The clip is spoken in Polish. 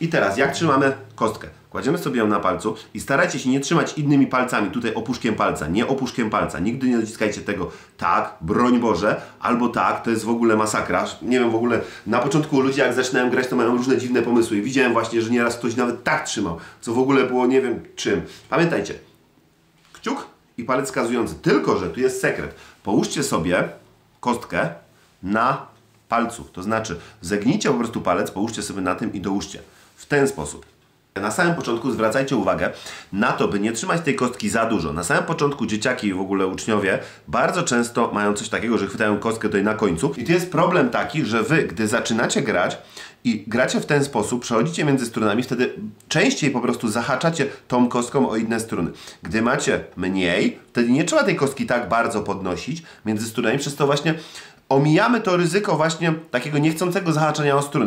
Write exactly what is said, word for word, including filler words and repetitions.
I teraz, jak trzymamy kostkę? Kładziemy sobie ją na palcu i starajcie się nie trzymać innymi palcami, tutaj opuszkiem palca, nie opuszkiem palca. Nigdy nie dociskajcie tego tak, broń Boże, albo tak, to jest w ogóle masakra. Nie wiem, w ogóle na początku ludzie jak zaczynałem grać, to mają różne dziwne pomysły i widziałem właśnie, że nieraz ktoś nawet tak trzymał, co w ogóle było nie wiem czym. Pamiętajcie, kciuk i palec wskazujący, tylko że tu jest sekret. Połóżcie sobie kostkę na palcu, to znaczy zegnijcie po prostu palec, połóżcie sobie na tym i dołóżcie. W ten sposób. Na samym początku zwracajcie uwagę na to, by nie trzymać tej kostki za dużo. Na samym początku dzieciaki i w ogóle uczniowie bardzo często mają coś takiego, że chwytają kostkę tutaj na końcu. I tu jest problem taki, że wy, gdy zaczynacie grać i gracie w ten sposób, przechodzicie między strunami, wtedy częściej po prostu zahaczacie tą kostką o inne struny. Gdy macie mniej, wtedy nie trzeba tej kostki tak bardzo podnosić między strunami, przez to właśnie omijamy to ryzyko właśnie takiego niechcącego zahaczenia o struny.